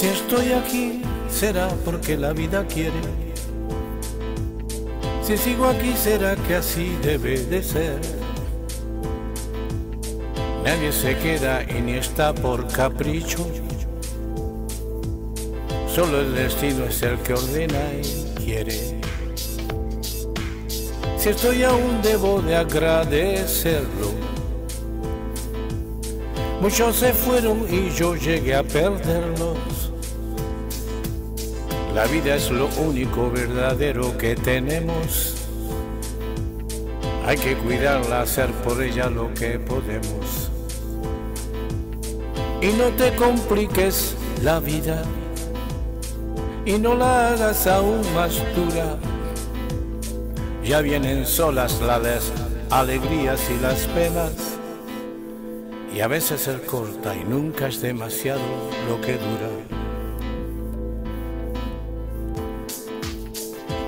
Si estoy aquí será porque la vida quiere. Si sigo aquí será que así debe de ser. Nadie se queda y ni está por capricho. Solo el destino es el que ordena y quiere. Si estoy aún debo de agradecerlo. Muchos se fueron y yo llegué a perderlos. La vida es lo único verdadero que tenemos. Hay que cuidarla, hacer por ella lo que podemos. Y no te compliques la vida, y no la hagas aún más dura. Ya vienen solas las alegrías y las penas, y a veces es corta y nunca es demasiado lo que dura.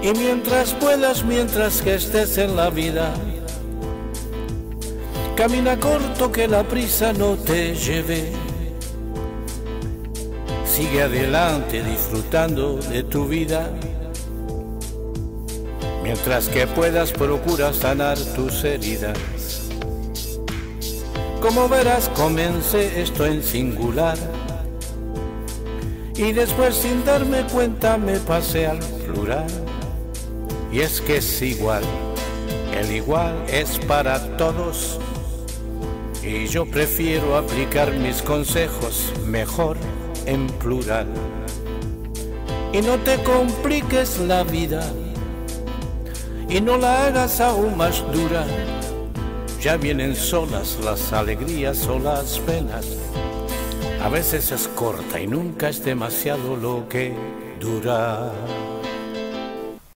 Y mientras puedas, mientras que estés en la vida, camina corto que la prisa no te lleve. Sigue adelante disfrutando de tu vida. Mientras que puedas, procura sanar tus heridas. Como verás, comencé esto en singular, y después sin darme cuenta me pasé al plural. Y es que es igual, el igual es para todos, y yo prefiero aplicar mis consejos mejor en plural. Y no te compliques la vida, y no la hagas aún más dura. Ya vienen solas las alegrías o las penas. A veces es corta y nunca es demasiado lo que dura.